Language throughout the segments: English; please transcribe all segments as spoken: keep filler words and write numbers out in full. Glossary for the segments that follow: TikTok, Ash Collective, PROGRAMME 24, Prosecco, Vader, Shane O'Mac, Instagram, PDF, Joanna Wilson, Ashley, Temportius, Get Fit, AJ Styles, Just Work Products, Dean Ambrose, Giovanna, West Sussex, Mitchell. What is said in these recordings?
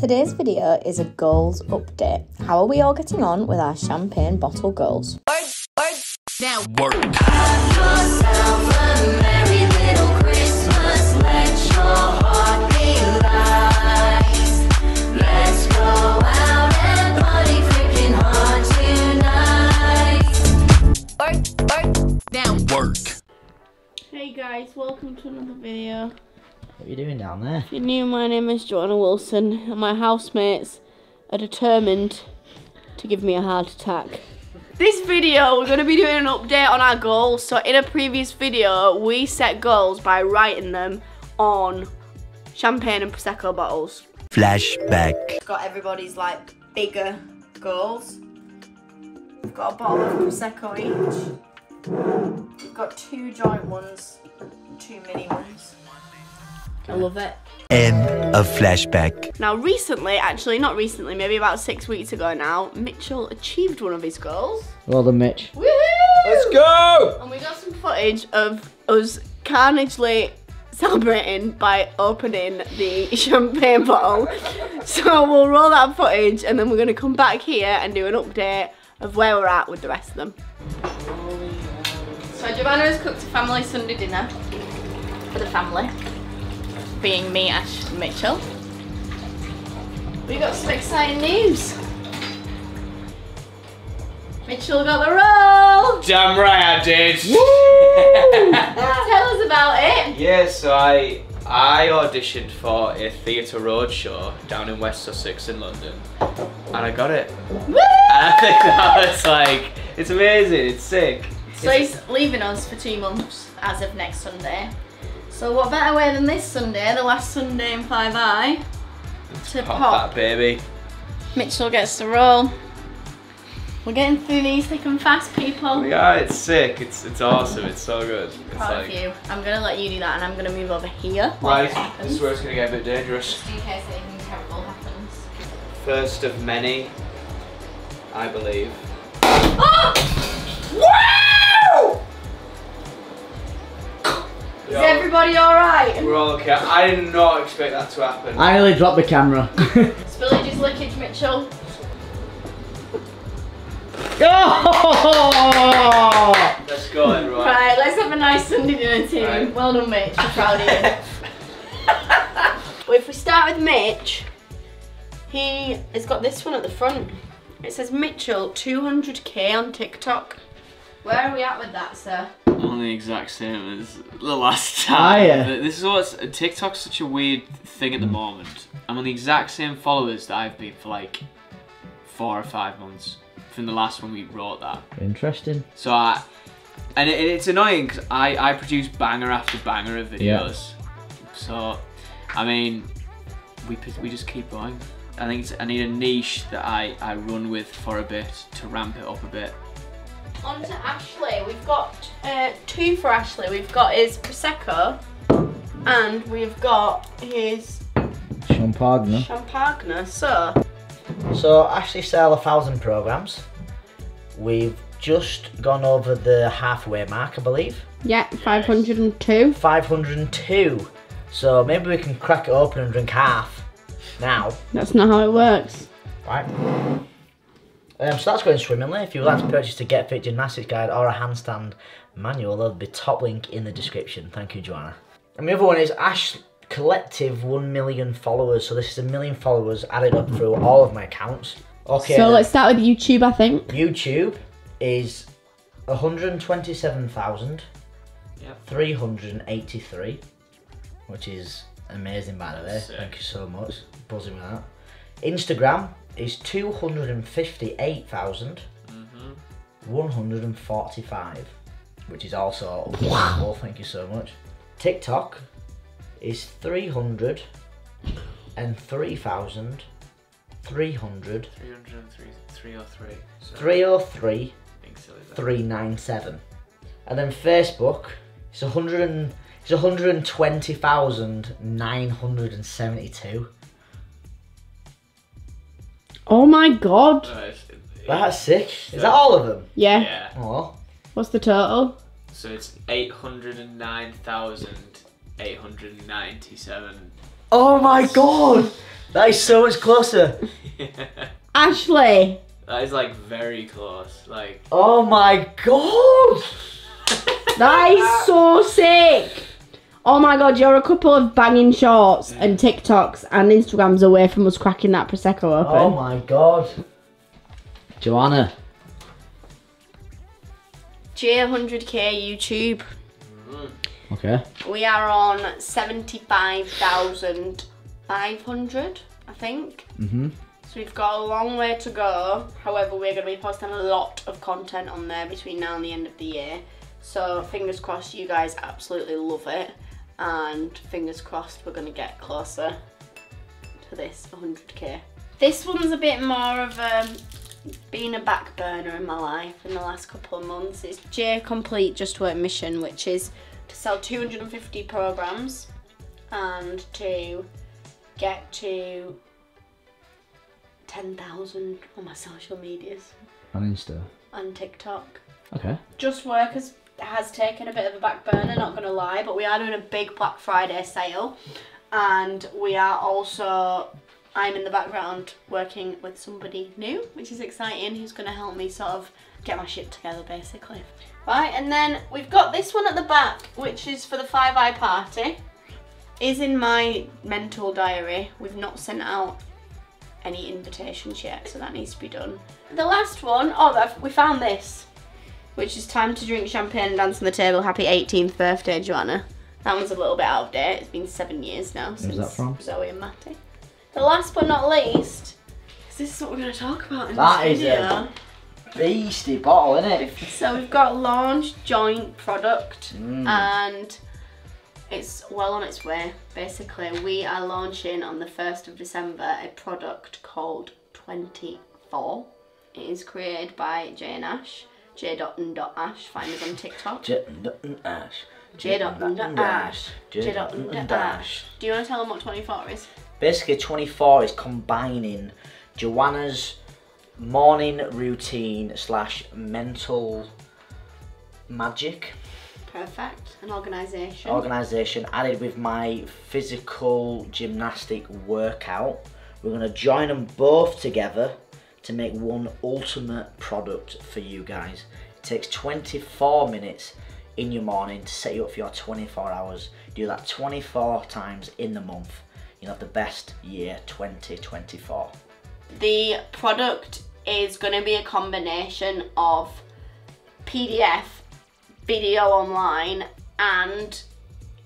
Today's video is a goals update. How are we all getting on with our champagne bottle goals? Word, word, now word. Have yourself a merry little Christmas. Let your heart be light. Let's go out and party freaking hard tonight. Work, work, now work. Hey guys, welcome to another video. What are you doing down there? If you're new, my name is Joanna Wilson, and my housemates are determined to give me a heart attack. This video, we're going to be doing an update on our goals. So in a previous video, we set goals by writing them on champagne and Prosecco bottles. Flashback. Got everybody's like bigger goals. We've got a bottle of Prosecco each. We've got two joint ones, two mini ones. I love it. End of flashback. Now recently, actually not recently, maybe about six weeks ago now, Mitchell achieved one of his goals. Well done, Mitch. Woohoo! Let's go! And we got some footage of us carnagely celebrating by opening the champagne bottle. So we'll roll that footage and then we're going to come back here and do an update of where we're at with the rest of them. So Giovanna has cooked a family Sunday dinner for the family. Being me, Ash, and Mitchell. We got some exciting news. Mitchell got the role. Damn right I did. Woo! Tell us about it. Yes, I I auditioned for a theatre roadshow down in West Sussex in London, and I got it. Woo! And I think that was like, it's amazing. It's sick. So it's he's leaving us for two months as of next Sunday. So what better way than this Sunday, the last Sunday in five I, to pop. Pop that baby. Mitchell gets the role. We're getting through these thick and fast, people. Yeah, it's sick. It's it's awesome. It's so good. I'm it's proud like... of you. I'm gonna let you do that, and I'm gonna move over here. Right, this is where it's gonna get a bit dangerous. Just in case anything terrible happens. First of many, I believe. Oh! What? Is everybody alright? We're all okay. I did not expect that to happen. I nearly dropped the camera. Spillage is lickage, Mitchell. Oh! Let's go, everyone. Right, let's have a nice Sunday dinner team. Right. Well done, Mitch. We're proud of you. Well, if we start with Mitch, he has got this one at the front. It says Mitchell two hundred K on TikTok. Where are we at with that, sir? On the exact same as the last time. Oh, yeah. This is what's TikTok's such a weird thing at the moment. I'm on the exact same followers that I've been for like four or five months from the last one we wrote that. Interesting. So I, and it, it's annoying because I I produce banger after banger of videos. Yeah. So I mean, we we just keep going. I think it's, I need a niche that I I run with for a bit to ramp it up a bit. On to Ashley. We've got uh, two for Ashley. We've got his Prosecco and we've got his Champagne. Champagne, so. So Ashley sell a thousand programmes. We've just gone over the halfway mark, I believe. Yeah, five hundred and two. five hundred and two. So maybe we can crack it open and drink half now. That's not how it works. Right. Um, so that's going swimmingly. If you would like to purchase a Get Fit gymnastics guide or a handstand manual, there'll be top link in the description. Thank you, Joanna. And the other one is Ash Collective, one million followers. So this is a million followers added up through all of my accounts. Okay. So let's start with YouTube, I think. YouTube is one hundred twenty-seven thousand three hundred eighty-three, which is amazing, by the way. Thank you so much. Buzzing with that. Instagram is two hundred fifty-eight thousand one hundred forty-five, mm-hmm. which is also wow. Thank you so much. TikTok is three hundred three thousand three hundred. three hundred three, three oh three. So three oh three, three ninety-seven. And then Facebook is one hundred twenty thousand nine hundred seventy-two. Oh my god! Uh, That's sick. Is so, that all of them? Yeah. Yeah. Oh. What's the total? So it's eight hundred nine thousand eight hundred ninety-seven. Oh my god! That is so much closer. Yeah. Ashley. That is like very close. Like. Oh my god. That is so sick. Oh my god, you're a couple of banging shorts and TikToks and Instagrams away from us cracking that Prosecco open. Oh my god. Joanna. J one hundred K YouTube. Mm-hmm. Okay. We are on seventy-five thousand five hundred, I think. Mm-hmm. So we've got a long way to go. However, we're going to be posting a lot of content on there between now and the end of the year. So fingers crossed you guys absolutely love it. And fingers crossed we're going to get closer to this one hundred K. This one's a bit more of a... been a back burner in my life in the last couple of months. It's J Complete Just Work Mission, which is to sell two hundred fifty programs and to get to ten thousand on my social medias. On Insta? On TikTok. Okay. Just Work has, has taken a bit of a back burner, not going to lie, but we are doing a big Black Friday sale, and we are also... I'm in the background working with somebody new, which is exciting, who's going to help me sort of get my shit together, basically. Right, and then we've got this one at the back, which is for the Five Eye Party. Is in my mental diary. We've not sent out any invitations yet, so that needs to be done. The last one, oh, we found this, which is Time to Drink Champagne and Dance on the Table. Happy eighteenth birthday, Joanna. That one's a little bit out of date. It's been seven years now since that from? Zoe and Matty. The last but not least, because this is what we're going to talk about in that this video. That is a beastie bottle, isn't it? So we've got launch joint product, mm. and it's well on its way, basically. We are launching on the first of December a product called twenty-four. It is created by J and Ash, J dot N dot Ash. Find us on TikTok. J dot N dot Ash. J dot N dot Ash. J dot N dot Ash. Do you want to tell them what twenty-four is? Basically, twenty-four is combining Joanna's morning routine slash mental magic. Perfect. An organisation. Organisation added with my physical gymnastic workout. We're going to join them both together to make one ultimate product for you guys. It takes twenty-four minutes in your morning to set you up for your twenty-four hours. Do that twenty-four times in the month. You'll have the best year twenty twenty-four. The product is going to be a combination of P D F, video online, and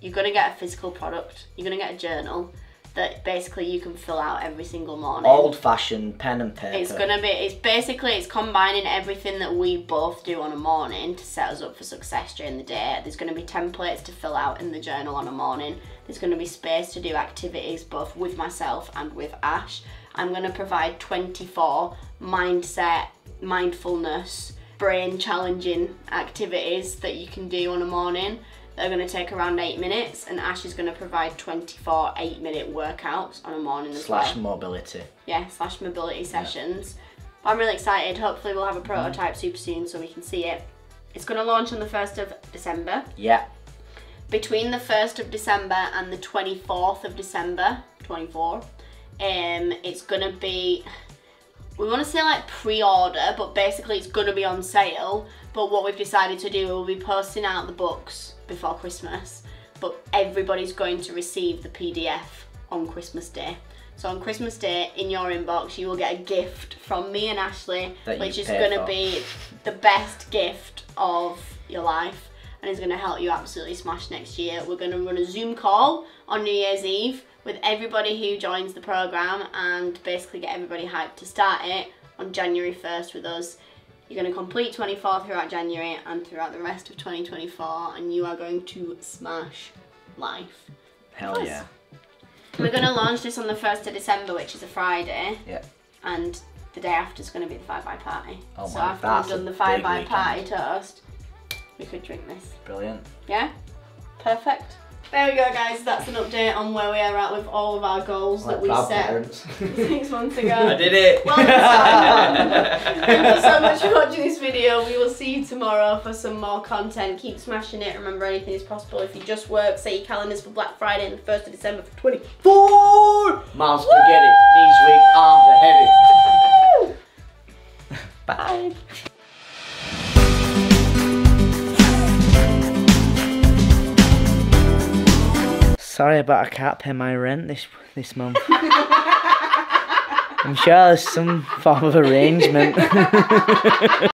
you're going to get a physical product. You're going to get a journal that basically you can fill out every single morning. Old-fashioned pen and paper. It's going to be, it's basically, it's combining everything that we both do on a morning to set us up for success during the day. There's going to be templates to fill out in the journal on a morning. There's going to be space to do activities both with myself and with Ash. I'm going to provide twenty-four mindset, mindfulness, brain challenging activities that you can do on a morning. They're going to take around eight minutes, and Ash is going to provide twenty-four eight-minute workouts on a morning as well. Slash mobility. Yeah, slash mobility sessions. Yeah. I'm really excited. Hopefully we'll have a prototype super soon so we can see it. It's going to launch on the first of December. Yeah. Between the first of December and the twenty-fourth of December, twenty-four, um, it's going to be... We want to say like pre-order, but basically it's going to be on sale. But what we've decided to do, we'll be posting out the books before Christmas, but everybody's going to receive the P D F on Christmas Day. So on Christmas Day, in your inbox, you will get a gift from me and Ashley, that which is going to be the best gift of your life, and is going to help you absolutely smash next year. We're going to run a Zoom call on New Year's Eve with everybody who joins the program and basically get everybody hyped to start it on January first with us. You're going to complete twenty-four throughout January and throughout the rest of twenty twenty-four, and you are going to smash life. Hell Plus, yeah. We're going to launch this on the first of December, which is a Friday. Yeah. And the day after is going to be the Five Eye Party. Oh so my, after we've done the Five Eye Party toast, we could drink this. Brilliant. Yeah? Perfect. There we go, guys. That's an update on where we are at with all of our goals like that we set six months ago. I did it. Well done. Thank you so much for watching this video. We will see you tomorrow for some more content. Keep smashing it. Remember, anything is possible if you just work. Set your calendars for Black Friday and the first of December for twenty-four. Miles spaghetti, knees weak, arms are heavy. Bye. Sorry, but I can't pay my rent this this month. I'm sure there's some form of arrangement.